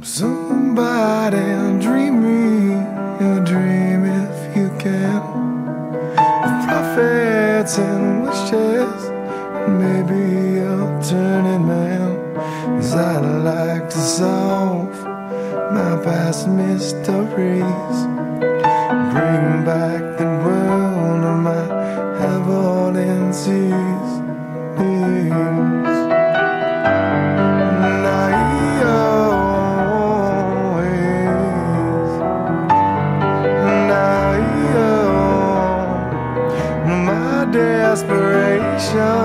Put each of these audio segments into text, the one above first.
Somebody dream me a dream if you can, of prophets and wishes, maybe a turning man. 'Cause I like to solve my past mysteries, bring back the world of my heavenly seas. Desperation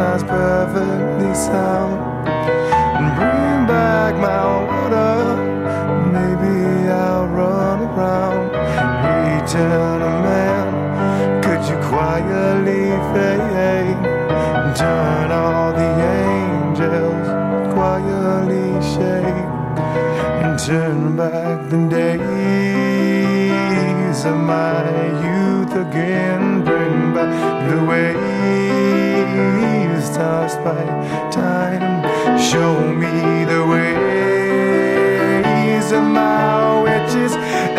lies perfectly sound, and bring back my water. Maybe I'll run around, return a man. Could you quietly fade, turn all the angels quietly shade, and turn back the days of my youth again. Bring back the waves tossed by time, show me the ways of my witches.